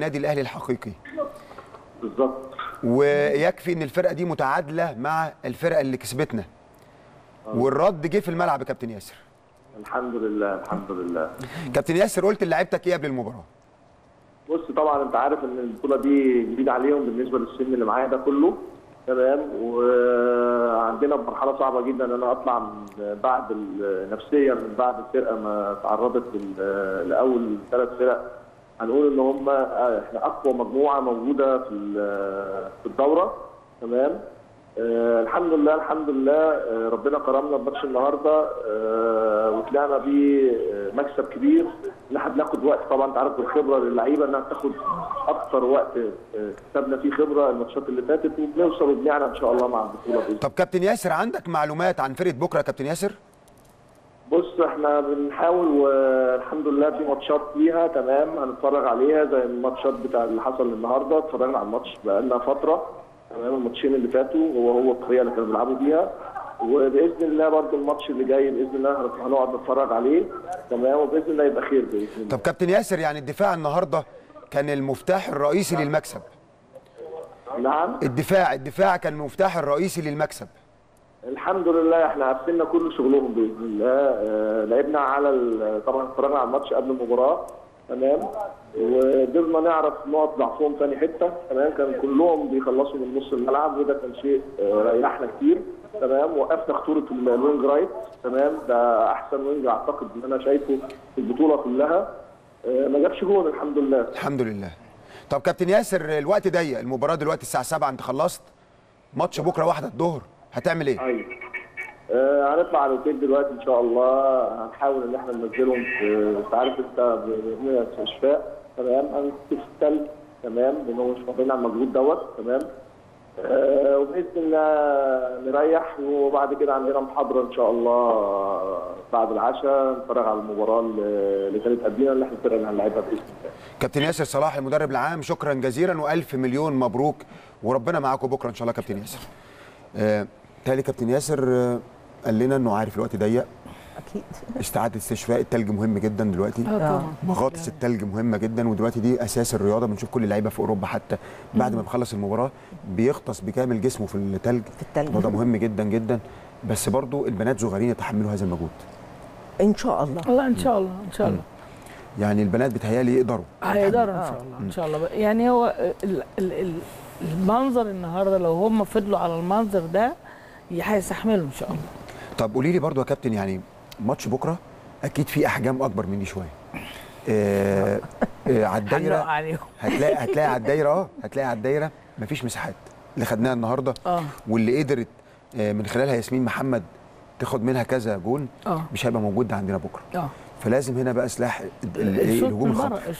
النادي الاهلي الحقيقي بالظبط، ويكفي ان الفرقه دي متعادله مع الفرقه اللي كسبتنا والرد جه في الملعب. يا كابتن ياسر الحمد لله الحمد لله. كابتن ياسر قلت لعيبتك ايه قبل المباراه؟ بص طبعا انت عارف ان البطوله دي جديده عليهم بالنسبه للسن اللي معايا ده كله، تمام، وعندنا مرحله صعبه جدا ان انا اطلع من بعد نفسيا من بعد الفرقه ما تعرضت لاول ثلاث فرق. هنقول ان هم احنا اقوى مجموعه موجوده في الدوره، تمام. الحمد لله الحمد لله، ربنا كرمنا بماتش النهارده وطلعنا بيه مكسب كبير. احنا بناخد وقت طبعا، انت عارف الخبره للعيبه انها بتاخد اكتر وقت، كسبنا فيه خبره الماتشات اللي فاتت وبنوصل وبنعلى ان شاء الله مع البطوله دي. طب كابتن ياسر عندك معلومات عن فرقه بكره يا كابتن ياسر؟ بص احنا بنحاول والحمد لله في ماتشات ليها، تمام، هنتفرج عليها زي الماتشات بتاع اللي حصل النهارده. اتفرجنا على الماتش بقالنا فتره، تمام، الماتشين اللي فاتوا هو الطريقه اللي كانوا بيلعبوا بيها، وباذن الله برده الماتش اللي جاي باذن الله هنقعد نتفرج عليه، تمام، وباذن الله يبقى خير باذن الله. طب كابتن ياسر يعني الدفاع النهارده كان المفتاح الرئيسي للمكسب. نعم الدفاع كان المفتاح الرئيسي للمكسب. الحمد لله احنا قفلنا كل شغلهم باذن الله. لعبنا على طبعا اتفرجنا على الماتش قبل المباراه، تمام، وقدرنا نعرف نقط ضعفهم ثاني حته، تمام، كان كلهم بيخلصوا من نص الملعب وده كان شيء ريحنا كتير، تمام. وقفنا خطوره الوينج رايت، تمام، ده احسن وينج اعتقد ان انا شايفه في البطوله كلها، ما جابش جول الحمد لله الحمد لله. طب كابتن ياسر الوقت ضيق، المباراه دلوقتي الساعه 7 انت خلصت، ماتش بكره 1 الظهر هتعمل ايه؟ ايوه هنطلع على الاوتيل دلوقتي ان شاء الله، هنحاول ان احنا ننزلهم انت عارف انت في اشفاء، تمام، هنكتب في الثلج، تمام، لان هو مش فاضيين على المجهود دوت، تمام، وباذن الله نريح وبعد كده عندنا محاضره ان شاء الله بعد العشاء نتفرج على المباراه اللي كانت قبلنا اللي احنا فرقنا هنلعبها باذن الله. كابتن ياسر صلاح المدرب العام، شكرا جزيلا والف مليون مبروك وربنا معاكم بكره ان شاء الله. كابتن ياسر تالي كابتن ياسر قال لنا انه عارف الوقت ضيق اكيد، استعاده الاستشفاء، التلج مهم جدا دلوقتي، مغطس التلج مهمه جدا، ودلوقتي دي اساس الرياضه. بنشوف كل اللعيبه في اوروبا حتى بعد ما بيخلص المباراه بيغطس بكامل جسمه في التلج، وده مهم جدا جدا، بس برضو البنات صغيرين يتحملوا هذا المجهود ان شاء الله. والله ان شاء الله ان شاء الله يعني البنات بتهيالي يقدروا هيقدروا ان شاء الله ان شاء الله. يعني هو المنظر النهارده لو هم فضلوا على المنظر ده هيستحملوا ان شاء الله. طب قولي لي برضو يا كابتن، يعني ماتش بكره اكيد في احجام اكبر مني شويه على الدايره هتلاقي على الدايره هتلاقي على الدايره مفيش مساحات، اللي خدناها النهارده واللي قدرت من خلالها ياسمين محمد تاخد منها كذا جون مش هيبقى موجود عندنا بكره. فلازم هنا بقى سلاح الهجوم الخطير.